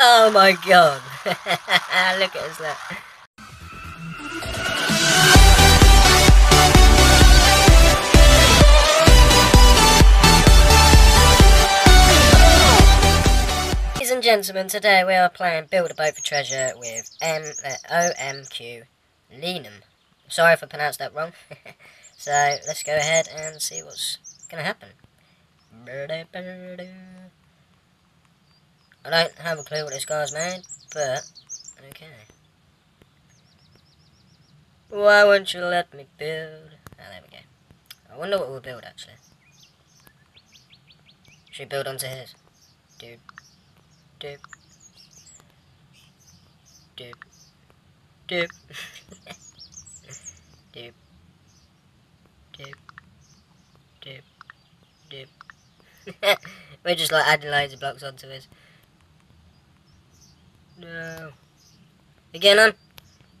Oh my god. Look at us now. Ladies and gentlemen, today we are playing Build A Boat For Treasure with M-O-M-Q-Lenum. Sorry if I pronounced that wrong. So let's go ahead and see what's going to happen. I don't have a clue what this guy's made, but okay. Why won't you let me build? Oh, there we go. I wonder what we'll build actually. Should we build onto his? Doop. Doop. Doop. Doop. Doop. Doop. Doop. Doop. We're just like adding loads of blocks onto his. No. You getting on?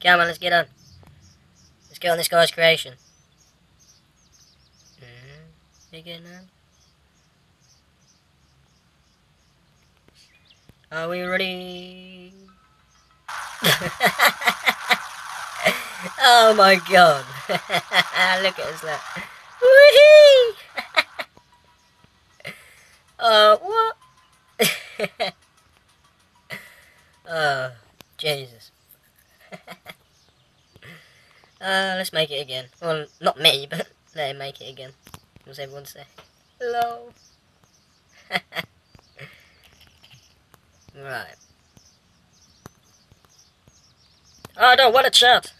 Come on, let's get on. Let's get on this guy's creation. You getting on? Are we ready? Oh my god. Look at us now. Woohoo! What? Oh, Jesus. Let's make it again. Well, not me, but let him make it again. What's everyone say? Hello. Right. I don't want a chat.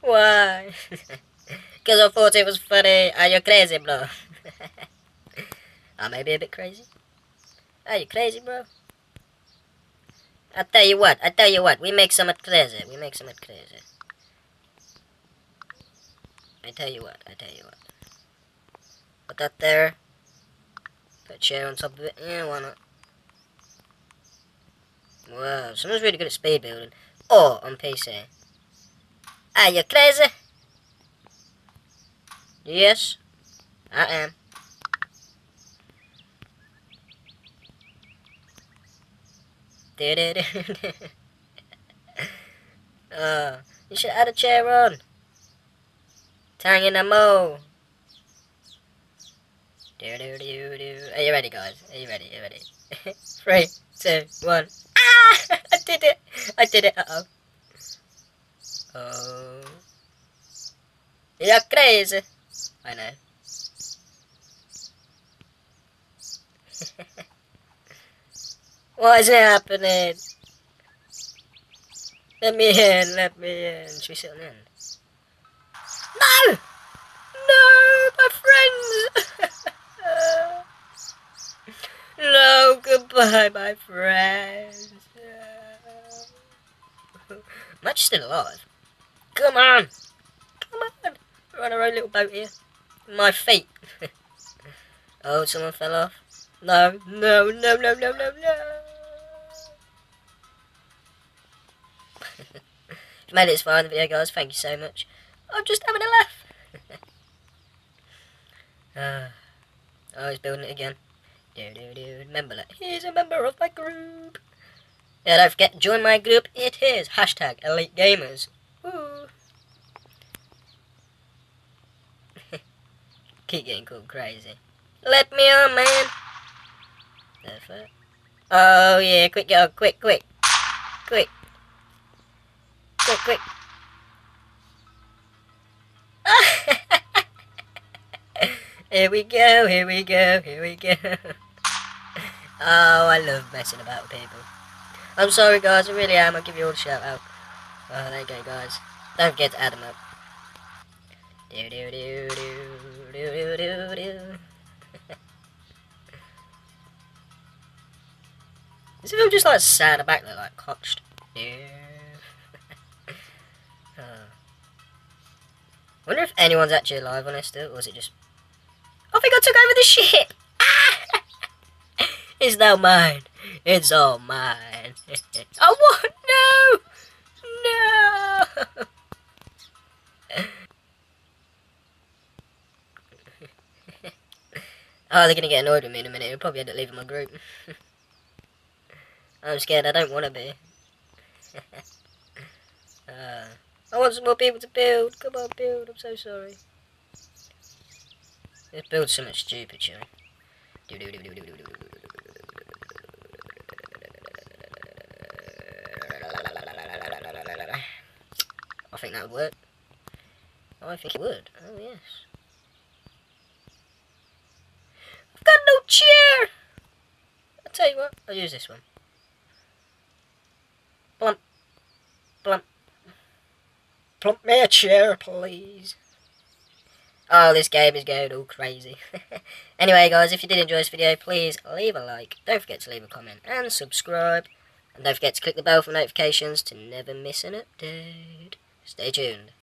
Why? Because I thought it was funny. Are you crazy, bro? I may be a bit crazy. Are you crazy, bro? I tell you what, we make something crazy. I tell you what. Put that there. Put a chair on top of it. Yeah, why not? Wow, someone's really good at speed building. Or on PC. Are you crazy? Yes, I am. You should add a chair on. Tang in a mo. Are you ready, guys? Are you ready? 3, 2, 1. Ah! I did it. Uh-oh. Oh. You're crazy. I know. What is happening? Let me in. Should we sit on the end? No! No, my friends! No, goodbye, my friends. I'm actually still alive. Come on. We're on our own little boat here. My feet. Oh, someone fell off. No. If you made it this far in the video, guys, thank you so much. I'm just having a laugh. Oh, he's building it again. Remember that. He's a member of my group. Yeah, don't forget, join my group. It is #ELITE-G4MERS. Woo. Keep getting called crazy. Let me on, man. Perfect. Oh yeah, quick, girl, quick. Here we go. Oh, I love messing about with people. I'm sorry, guys, I really am. I'll give you all a shout out. Oh, there you go, guys. Don't forget to add them up. Is it all just like sat in the back there, like cotched? Oh. Wonder if anyone's actually alive on this still, or is it just? I think I took over the ship. Ah! It's now mine. It's all mine. Oh what? No! Oh, they're gonna get annoyed with me in a minute. They'll probably end up leaving my group. I'm scared. I don't want to be. I want some more people to build. Come on, build. I'm so sorry. They build so much stupid shit. I think that would work. Oh, I think it would. Oh, yes. I've got no chair! I'll tell you what, I'll use this one. Plump. Plump. Plump me a chair, please. Oh, this game is going all crazy. Anyway, guys, if you did enjoy this video, please leave a like. Don't forget to leave a comment and subscribe. And don't forget to click the bell for notifications to never miss an update. Stay tuned.